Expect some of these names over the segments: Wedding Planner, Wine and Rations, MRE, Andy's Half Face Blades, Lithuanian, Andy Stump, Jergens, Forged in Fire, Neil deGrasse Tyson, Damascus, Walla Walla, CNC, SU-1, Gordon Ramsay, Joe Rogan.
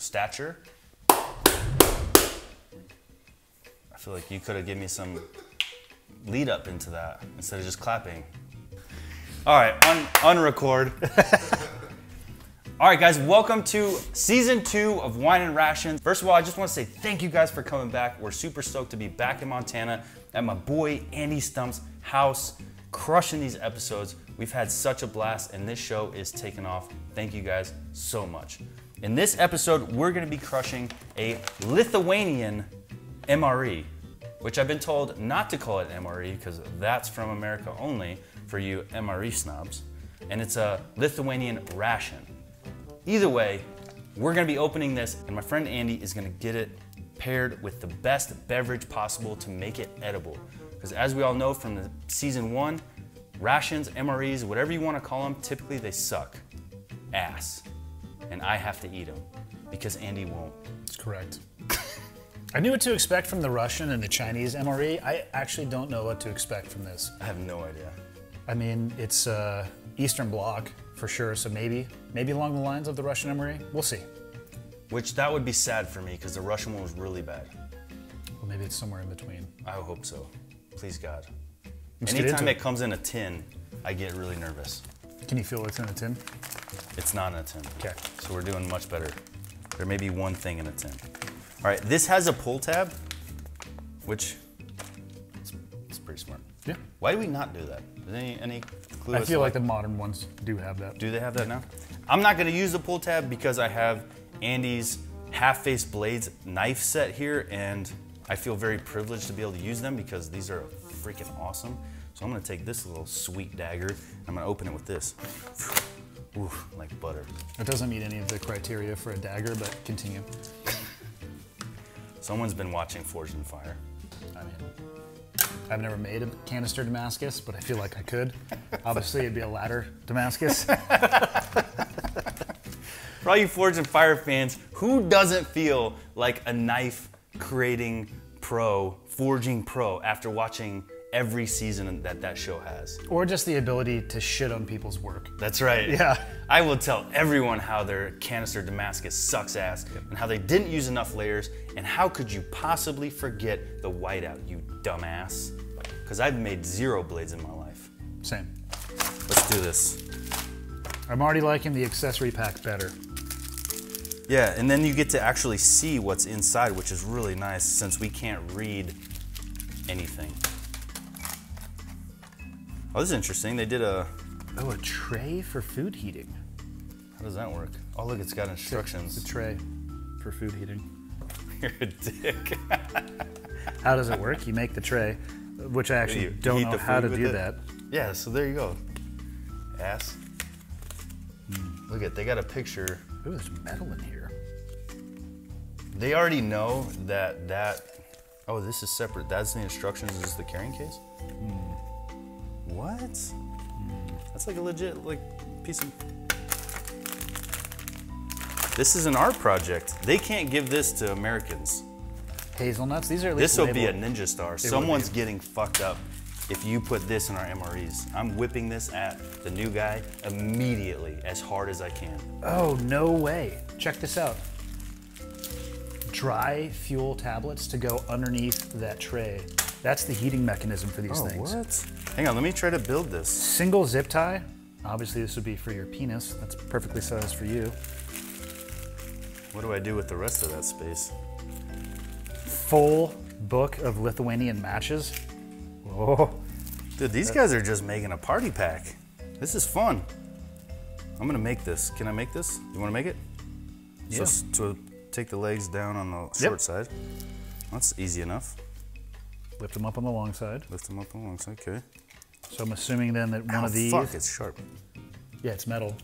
stature. I feel like you could have given me some lead up into that instead of just clapping. All right, unrecord. All right, guys, welcome to season 2 of Wine and Rations. First of all, I just want to say thank you guys for coming back. We're super stoked to be back in Montana at my boy Andy Stump's house, crushing these episodes. We've had such a blast, and this show is taking off. Thank you guys so much. In this episode, we're gonna be crushing a Lithuanian MRE, which I've been told not to call it an MRE because that's from America only for you MRE snobs, and it's a Lithuanian ration. Either way, we're gonna be opening this, and my friend Andy is gonna get it paired with the best beverage possible to make it edible. Because as we all know from the season 1, rations, MREs, whatever you wanna call them, typically they suck ass. And I have to eat them because Andy won't. That's correct. I knew what to expect from the Russian and the Chinese MRE. I actually don't know what to expect from this. I have no idea. I mean, it's Eastern Bloc for sure, so maybe along the lines of the Russian MRE. We'll see. Which that would be sad for me because the Russian one was really bad. Well, maybe it's somewhere in between. I hope so. Please, God. Anytime it comes in a tin, I get really nervous. Can you feel what's in a tin? It's not in a tin. Okay. So we're doing much better. There may be one thing in a tin. All right, this has a pull tab, which is pretty smart. Yeah. Why do we not do that? Is there any clue? I feel like the modern ones do have that. Do they have that now? I'm not gonna use the pull tab because I have Andy's Half Face Blades knife set here, and I feel very privileged to be able to use them because these are freaking awesome. So I'm gonna take this little sweet dagger and I'm gonna open it with this. Ooh, like butter. It doesn't meet any of the criteria for a dagger, but continue. Someone's been watching Forged in Fire. I mean, I've never made a canister Damascus, but I feel like I could. Obviously, it'd be a ladder Damascus. For all you Forged in Fire fans, who doesn't feel like a knife creating pro, forging pro, after watching every season that show has? Or just the ability to shit on people's work. That's right. Yeah. I will tell everyone how their canister Damascus sucks ass, and how they didn't use enough layers, and how could you possibly forget the whiteout, you dumbass? Because I've made 0 blades in my life. Same. Let's do this. I'm already liking the accessory pack better. Yeah, and then you get to actually see what's inside, which is really nice since we can't read anything. Oh, this is interesting. They did a tray for food heating. How does that work? Oh, look, it's got instructions. It's a tray for food heating. You're a dick. How does it work? You make the tray, which I actually don't know how to do that. Yeah, so there you go. Ass. Mm. Look at, they got a picture. Ooh, there's metal in here. They already know that. Oh, this is separate. That's the instructions. This is the carrying case. Mm. What? That's like a legit piece of... This is an art project. They can't give this to Americans. Hazelnuts, these are at least... This will be a ninja star. Someone's getting fucked up if you put this in our MREs. I'm whipping this at the new guy immediately as hard as I can. Oh, no way. Check this out. Dry fuel tablets to go underneath that tray. That's the heating mechanism for these things. Oh, what? Hang on, let me try to build this. Single zip tie. Obviously, this would be for your penis. That's perfectly sized for you. What do I do with the rest of that space? Full book of Lithuanian matches. Whoa. Dude, these guys are just making a party pack. This is fun. I'm gonna make this. Can I make this? You wanna make it? Yeah. So take the legs down on the short side. That's easy enough. Lift them up on the long side. Lift them up on the long side, okay. So I'm assuming then that one of these... fuck, it's sharp. Yeah, it's metal.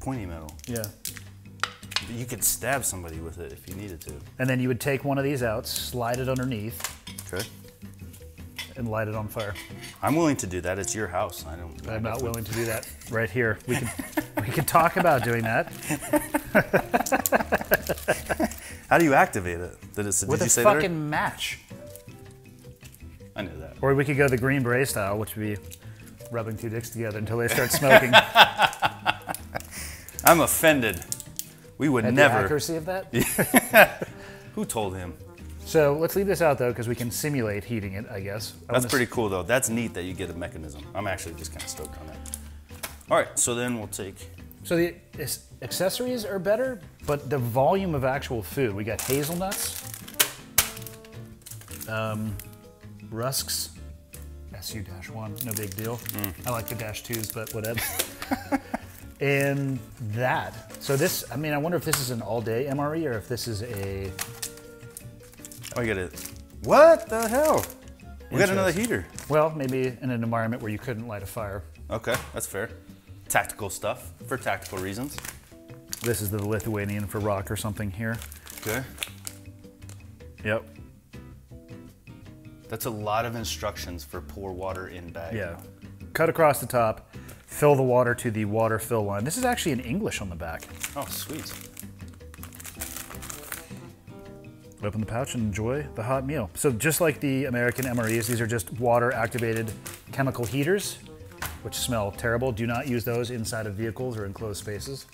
Pointy metal. Yeah. You could stab somebody with it if you needed to. And then you would take one of these out, slide it underneath. Okay. And light it on fire. I'm willing to do that, it's your house. I'm not willing to do that right here. We could talk about doing that. How do you activate it? Did you say that? With a fucking match. I knew that. Or we could go the Green Beret style, which would be rubbing 2 dicks together until they start smoking. I'm offended. We would at never. The accuracy of that? Yeah. Who told him? So let's leave this out though, because we can simulate heating it, I guess. That's pretty cool though. That's neat that you get a mechanism. I'm actually just kind of stoked on that. All right, so then we'll take. So the accessories are better, but the volume of actual food. We got hazelnuts, rusks, SU-1, no big deal. I like the -2s, but whatever. And that. So this, I mean, I wonder if this is an all-day MRE or if this is a. I get it. What the hell? We got another heater. Well, maybe in an environment where you couldn't light a fire. Okay, that's fair. Tactical stuff for tactical reasons. This is the Lithuanian for rock or something here. Okay. Yep. That's a lot of instructions for pour water in bag. Yeah. Cut across the top, fill the water to the water fill line. This is actually in English on the back. Oh, sweet. Open the pouch and enjoy the hot meal. So just like the American MREs, these are just water-activated chemical heaters, which smell terrible. Do not use those inside of vehicles or enclosed spaces.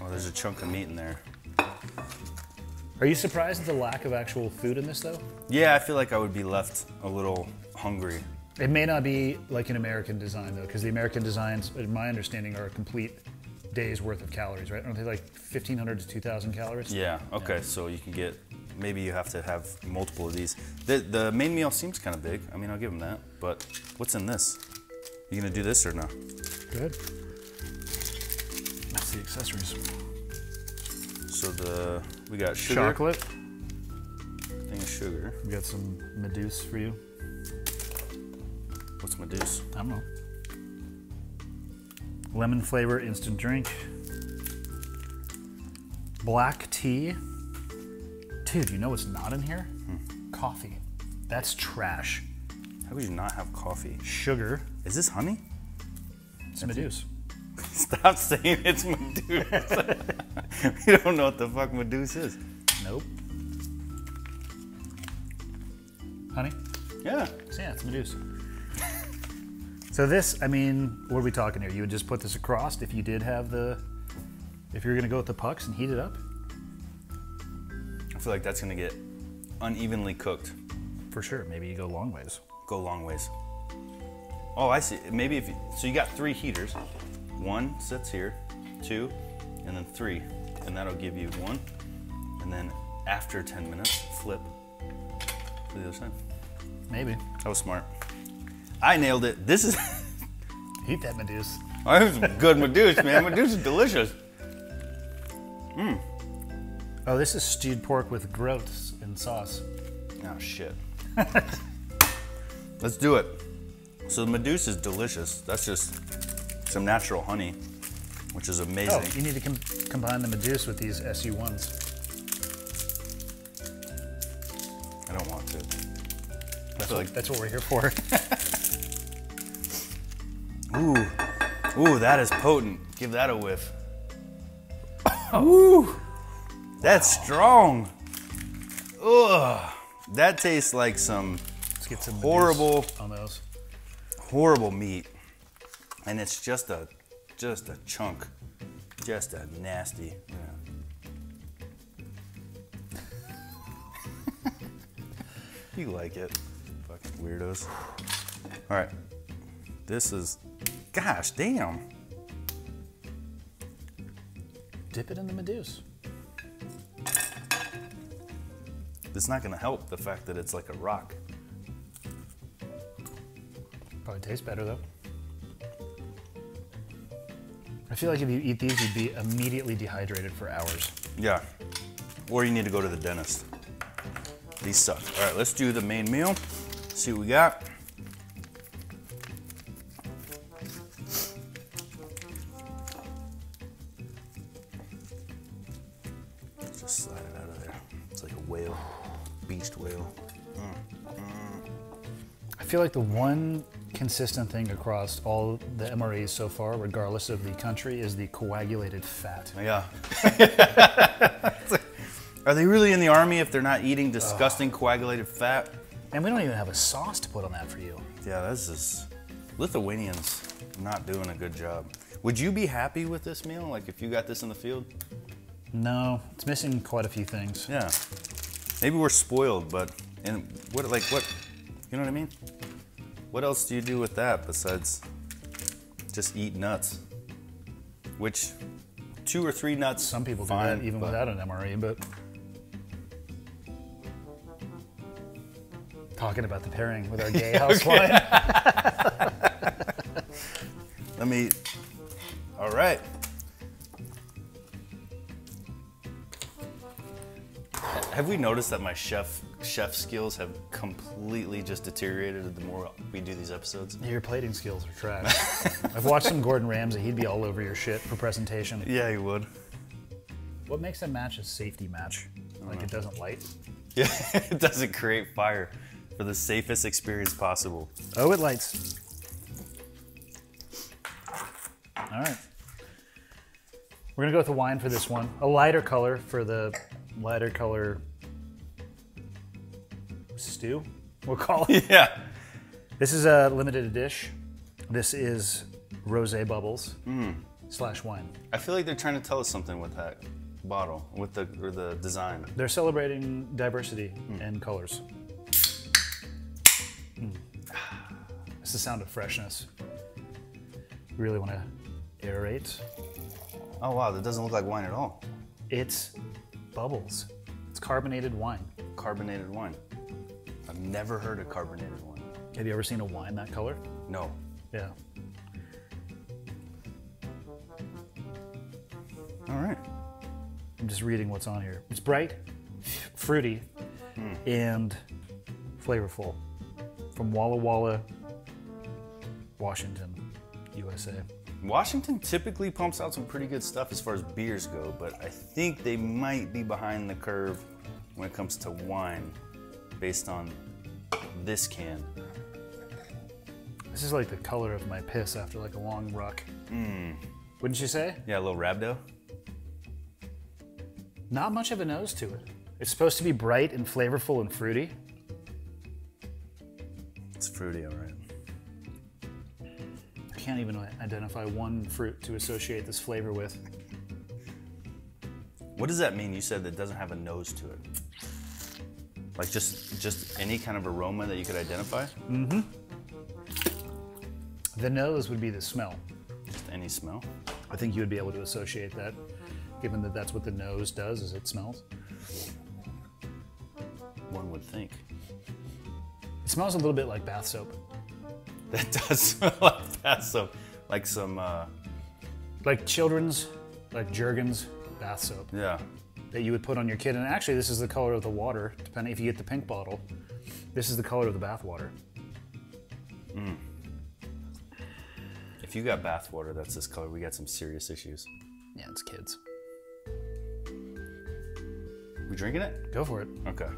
Oh, there's a chunk of meat in there. Are you surprised at the lack of actual food in this, though? Yeah, I feel like I would be left a little hungry. It may not be like an American design, though, because the American designs, in my understanding, are a complete day's worth of calories, right? Aren't they like 1,500 to 2,000 calories? Yeah, okay, yeah. So you can get... Maybe you have to have multiple of these. The main meal seems kind of big. I mean, I'll give them that. But what's in this? You gonna do this or no? Good. That's the accessories. So we got sugar. Chocolate. I think sugar. We got some Meduse for you. What's Meduse? I don't know. Lemon flavor instant drink. Black tea. Dude, you know what's not in here? Coffee. That's trash. How would you not have coffee? Sugar. Is this honey? It's Meduse. Stop saying it's Meduse. You don't know what the fuck Meduse is. Nope. Honey? Yeah. So yeah, it's Meduse. So this, I mean, what are we talking here? You would just put this across if you did have the, if you're gonna go with the pucks and heat it up? I feel like that's gonna get unevenly cooked. For sure, maybe you go long ways. Go long ways. Oh, I see, maybe if you, so you got 3 heaters. 1 sits here, 2, and then 3. And that'll give you 1. And then after 10 minutes, flip to the other side. Maybe. That was smart. I nailed it. This is. Eat that Meduse. Oh, that was good Meduse, man. Meduse is delicious. Mmm. Oh, this is stewed pork with groats and sauce. Oh, shit. Let's do it. So the Meduse is delicious. That's just some natural honey, which is amazing. Oh, you need to combine the Meduse with these SU-1s. I don't want to. That's what we're here for. Ooh. Ooh, that is potent. Give that a whiff. Ooh. That's strong. Ugh. That tastes like some, let's get some horrible, on those. Horrible meat. And it's just a chunk. Just a nasty. Yeah. You like it. Fucking weirdos. All right. This is, gosh, damn. Dip it in the Meduse. It's not gonna help the fact that it's like a rock. Probably tastes better though. I feel like if you eat these, you'd be immediately dehydrated for hours. Yeah, or you need to go to the dentist. These suck. All right, let's do the main meal. See what we got. Just slide it out of there. It's like a whale. Beached whale. I feel like the one consistent thing across all the MREs so far, regardless of the country, is the coagulated fat. Yeah. Are they really in the army if they're not eating disgusting coagulated fat? And we don't even have a sauce to put on that for you. Yeah, that's just... Lithuanians not doing a good job. Would you be happy with this meal, like if you got this in the field? No, it's missing quite a few things. Yeah. Maybe we're spoiled, but and what, like what, you know what I mean? What else do you do with that besides just eat nuts? Which, 2 or 3 nuts, some people fine, do that even without an MRE, but. Talking about the pairing with our gay house wine. Let me, all right. Have we noticed that my chef skills have completely just deteriorated the more we do these episodes? Your plating skills are trash. I've watched some Gordon Ramsay. He'd be all over your shit for presentation. Yeah, he would. What makes a match a safety match? Like it doesn't light? Yeah, it doesn't create fire for the safest experience possible. Oh, it lights. All right. We're gonna go with the wine for this one. A lighter color for the lighter color stew, we'll call it. Yeah. This is a limited edition. This is rosé bubbles slash wine. I feel like they're trying to tell us something with that bottle, with the or the design. They're celebrating diversity and colors. It's the sound of freshness. You really want to aerate. Oh wow, that doesn't look like wine at all. It's bubbles. It's carbonated wine. Carbonated wine. I've never heard of carbonated wine. Have you ever seen a wine that color? No. Yeah. All right. I'm just reading what's on here. It's bright, fruity, and flavorful. From Walla Walla, Washington, USA. Washington typically pumps out some pretty good stuff as far as beers go, but I think they might be behind the curve when it comes to wine based on this can. This is like the color of my piss after like a long ruck. Wouldn't you say? Yeah, a little rhabdo. Not much of a nose to it. It's supposed to be bright and flavorful and fruity. It's fruity, all right. I can't even identify one fruit to associate this flavor with. What does that mean? You said that doesn't have a nose to it. Like just any kind of aroma that you could identify? Mm-hmm. The nose would be the smell. Just any smell? I think you would be able to associate that, given that that's what the nose does, is it smells. One would think. It smells a little bit like bath soap. That does smell like bath soap. Like some... like children's, like Jergens bath soap. Yeah. That you would put on your kid. And actually, this is the color of the water, depending if you get the pink bottle. This is the color of the bath water. Mm. If you got bath water that's this color, we got some serious issues. Yeah, it's kids. We drinking it? Go for it. Okay.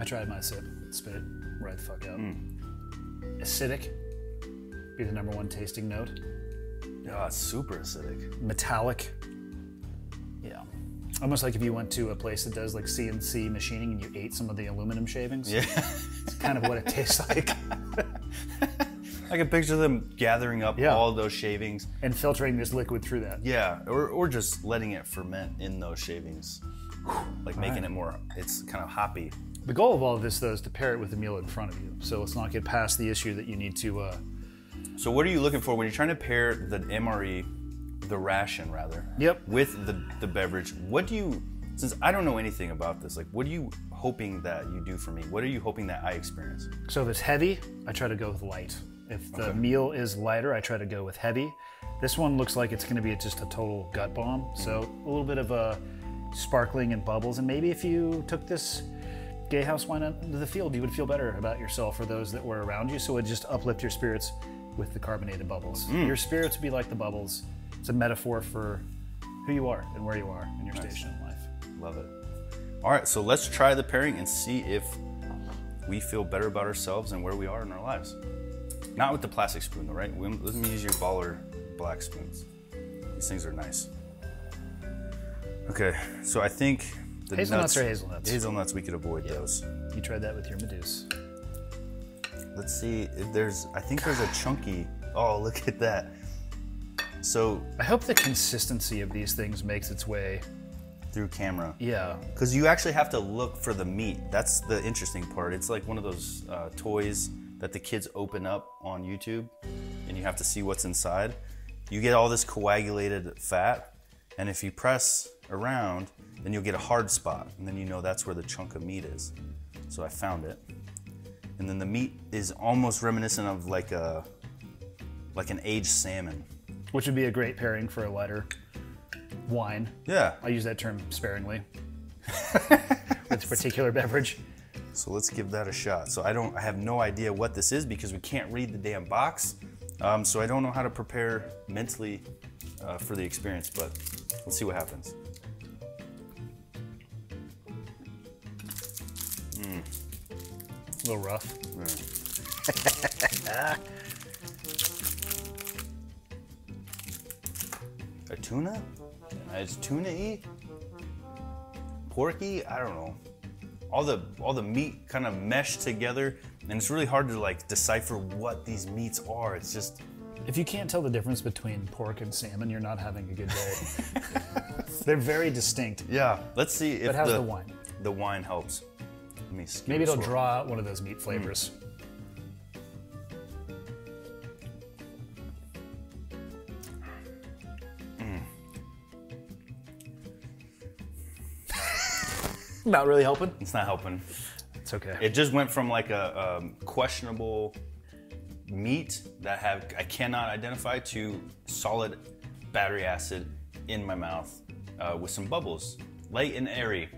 I tried my sip. Spit it right the fuck out. Acidic, be the number 1 tasting note. Yeah, it's super acidic. Metallic. Yeah. Almost like if you went to a place that does like CNC machining and you ate some of the aluminum shavings. Yeah. It's kind of what it tastes like. I can picture them gathering up all those shavings. And filtering this liquid through that. Yeah, or just letting it ferment in those shavings. Like making it more, it's kind of hoppy. The goal of all of this, though, is to pair it with the meal in front of you. So let's not get past the issue that you need to... So what are you looking for when you're trying to pair the MRE, the ration, rather, with the beverage? What do you... Since I don't know anything about this, like, what are you hoping that you do for me? What are you hoping that I experience? So if it's heavy, I try to go with light. If the meal is lighter, I try to go with heavy. This one looks like it's going to be just a total gut bomb. So a little bit of a sparkling and bubbles. And maybe if you took this... gay house wine into the field, you would feel better about yourself or those that were around you, so it would just uplift your spirits with the carbonated bubbles. Your spirits would be like the bubbles. It's a metaphor for who you are and where you are in your station in life. Love it. All right, so let's try the pairing and see if we feel better about ourselves and where we are in our lives. Not with the plastic spoon, though, right? Let me use your baller black spoons. These things are nice. Okay, so I think hazelnuts or hazelnuts? Hazelnuts, we could avoid those. You tried that with your Meduse. Let's see if there's, I think there's a chunky, oh, look at that. So I hope the consistency of these things makes its way through camera. Yeah. Because you actually have to look for the meat. That's the interesting part. It's like one of those toys that the kids open up on YouTube and you have to see what's inside. You get all this coagulated fat, and if you press around, then you'll get a hard spot, and then you know that's where the chunk of meat is. So I found it. And then the meat is almost reminiscent of like a, like an aged salmon. Which would be a great pairing for a lighter wine. Yeah. I use that term sparingly with a particular beverage. So let's give that a shot. So I have no idea what this is because we can't read the damn box. So I don't know how to prepare mentally for the experience, but let's see what happens. Mm. A little rough. Yeah. A tuna? Is tuna-y? Porky? I don't know. All the meat kind of meshed together, and it's really hard to like decipher what these meats are. It's just, if you can't tell the difference between pork and salmon, you're not having a good day. They're very distinct. Yeah. Let's see if how's the wine? The wine helps. Let me skim. Maybe it'll draw out one of those meat flavors. Not really helping? It's not helping. It's okay. It just went from like a questionable meat that I cannot identify to solid battery acid in my mouth with some bubbles, light and airy.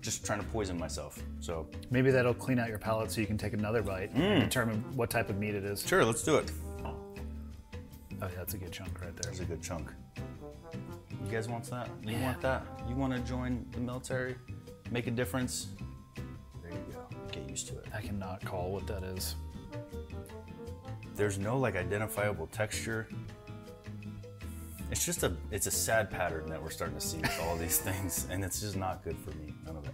Just trying to poison myself. So maybe that'll clean out your palate so you can take another bite and determine what type of meat it is. Sure, let's do it. Oh yeah, that's a good chunk right there. That's a good chunk. You guys want that? You want that? You want to join the military? Make a difference? There you go. Get used to it. I cannot call what that is. There's no like identifiable texture. It's just it's a sad pattern that we're starting to see with all these things, and it's just not good for me, none of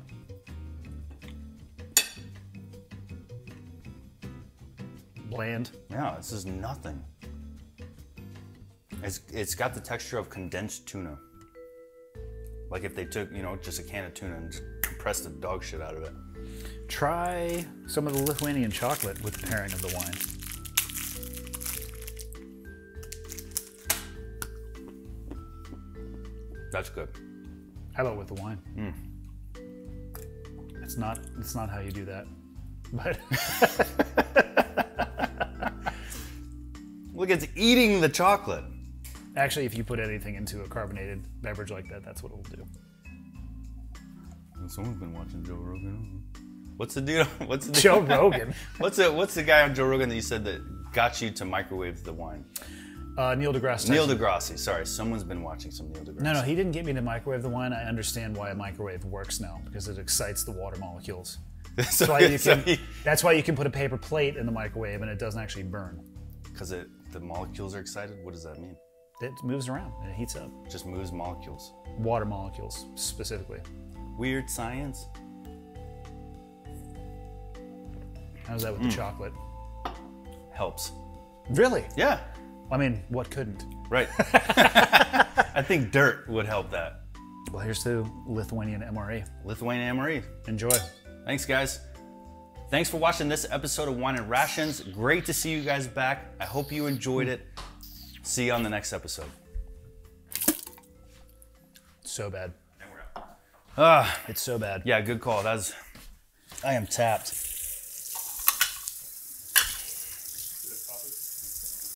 it. Bland? Yeah, this is nothing. It's got the texture of condensed tuna. Like if they took, you know, just a can of tuna and just compressed the dog shit out of it. Try some of the Lithuanian chocolate with the pairing of the wine. That's good. How about with the wine? Mm. It's not how you do that, but. Look, it's eating the chocolate. Actually, if you put anything into a carbonated beverage like that, that's what it'll do. Someone's been watching Joe Rogan. What's the dude? What's the dude? Joe Rogan? What's the guy on Joe Rogan that you said that got you to microwave the wine? Neil deGrasse Tyson. Neil deGrasse. Sorry, someone's been watching some Neil deGrasse. No, he didn't get me to microwave the wine. I understand why a microwave works now because it excites the water molecules. That's why you can put a paper plate in the microwave and it doesn't actually burn. Because the molecules are excited? What does that mean? It moves around and it heats up. Just moves molecules. Water molecules, specifically. Weird science. How's that with the chocolate? Helps. Really? Yeah. I mean, what couldn't? Right. I think dirt would help that. Well, here's to Lithuanian MRE. Lithuanian MRE. Enjoy. Thanks, guys. Thanks for watching this episode of Wine and Rations. Great to see you guys back. I hope you enjoyed it. See you on the next episode. So bad. It's so bad. Yeah, good call. I am tapped.